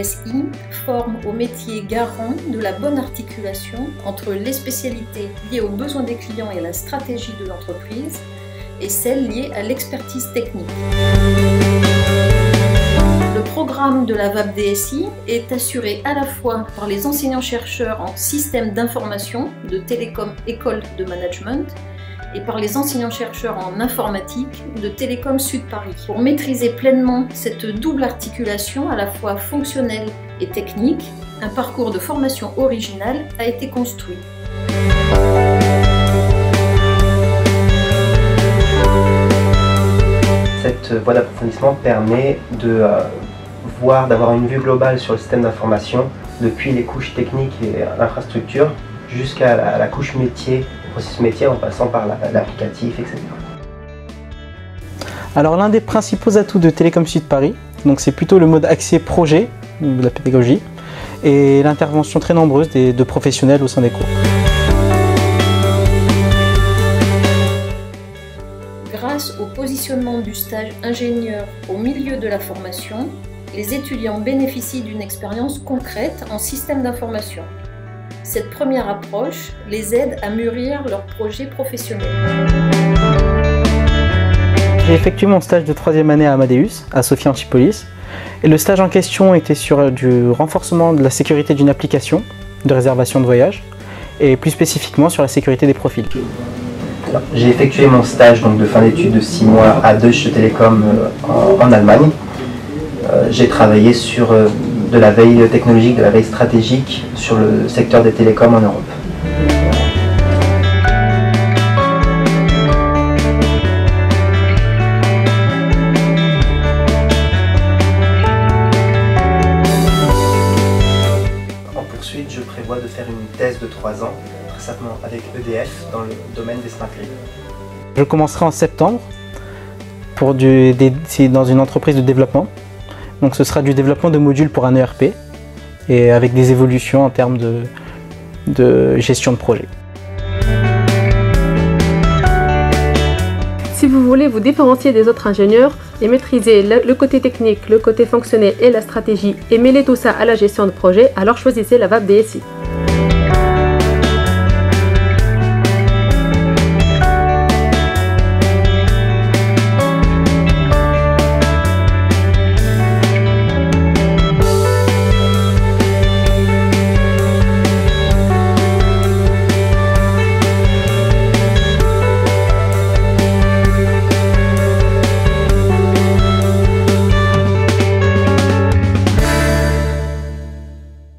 DSI forme au métier garant de la bonne articulation entre les spécialités liées aux besoins des clients et à la stratégie de l'entreprise et celles liées à l'expertise technique. Le programme de la VAP DSI est assuré à la fois par les enseignants-chercheurs en système d'information de Télécom École de management et par les enseignants-chercheurs en informatique de Télécom SudParis. Pour maîtriser pleinement cette double articulation à la fois fonctionnelle et technique, un parcours de formation original a été construit. Cette voie d'approfondissement permet de d'avoir une vue globale sur le système d'information, depuis les couches techniques et l'infrastructure, jusqu'à la couche métier, processus métier en passant par l'applicatif, etc. Alors l'un des principaux atouts de Télécom SudParis, c'est plutôt le mode axé projet, de la pédagogie, et l'intervention très nombreuse de professionnels au sein des cours. Grâce au positionnement du stage ingénieur au milieu de la formation, les étudiants bénéficient d'une expérience concrète en système d'information. Cette première approche les aide à mûrir leur projet professionnel. J'ai effectué mon stage de 3e année à Amadeus, à Sophia Antipolis. Et le stage en question était sur du renforcement de la sécurité d'une application de réservation de voyage et plus spécifiquement sur la sécurité des profils. J'ai effectué mon stage de fin d'études de 6 mois à Deutsche Telekom en Allemagne. J'ai travaillé sur de la veille technologique, de la veille stratégique sur le secteur des télécoms en Europe. En poursuite, je prévois de faire une thèse de 3 ans, récemment avec EDF dans le domaine des smart grids. Je commencerai en septembre, c'est dans une entreprise de développement. Donc ce sera du développement de modules pour un ERP et avec des évolutions en termes de gestion de projet. Si vous voulez vous différencier des autres ingénieurs et maîtriser le côté technique, le côté fonctionnel et la stratégie et mêler tout ça à la gestion de projet, alors choisissez la VAP DSI.